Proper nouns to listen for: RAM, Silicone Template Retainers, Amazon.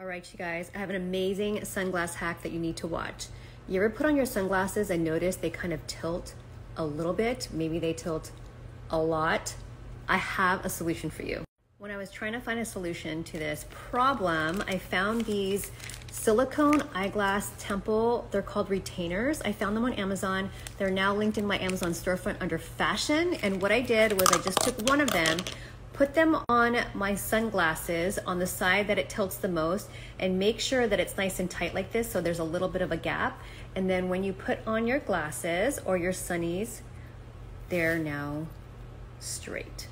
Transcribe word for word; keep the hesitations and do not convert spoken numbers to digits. All right, you guys, I have an amazing sunglass hack that you need to watch. You ever put on your sunglasses and notice they kind of tilt a little bit? Maybe they tilt a lot. I have a solution for you. When I was trying to find a solution to this problem, I found these silicone eyeglass temple, they're called retainers. I found them on Amazon. They're now linked in my Amazon storefront under fashion. And what I did was I just took one of them, put them on my sunglasses on the side that it tilts the most, and make sure that it's nice and tight like this so there's a little bit of a gap. And then when you put on your glasses or your sunnies, they're now straight.